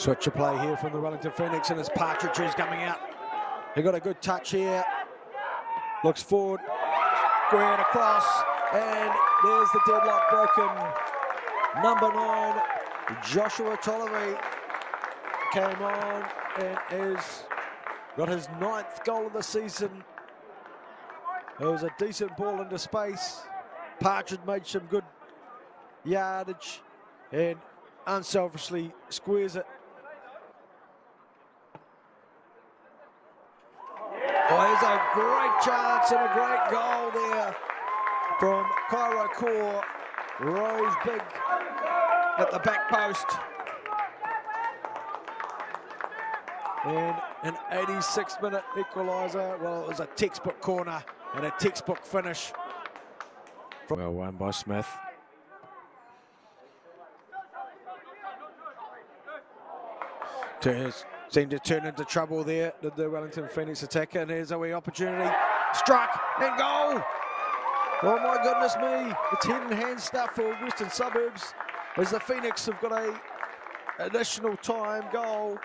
Switch of play here from the Wellington Phoenix, and it's Partridge who's coming out. He got a good touch here. Looks forward, squared across, and there's the deadlock broken. Number 9, Joshua Tolomei, came on and has got his 9th goal of the season. It was a decent ball into space. Partridge made some good yardage and unselfishly squares it. Oh, there's a great chance and a great goal there from Cairo Cor. Rose big at the back post. And an 86-minute equaliser. Well, it was a textbook corner and a textbook finish. Well won by Smith. Seemed to turn into trouble there, did the Wellington Phoenix attacker, and here's a wee opportunity. Struck and goal! Oh my goodness me, it's head and hand stuff for Western Suburbs as the Phoenix have got a additional time goal.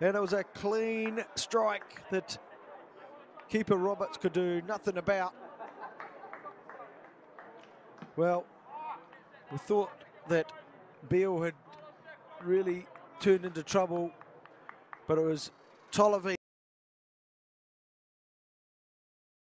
And it was a clean strike that keeper Roberts could do nothing about. Well, we thought that Beale had really turned into trouble, but it was Tollavie.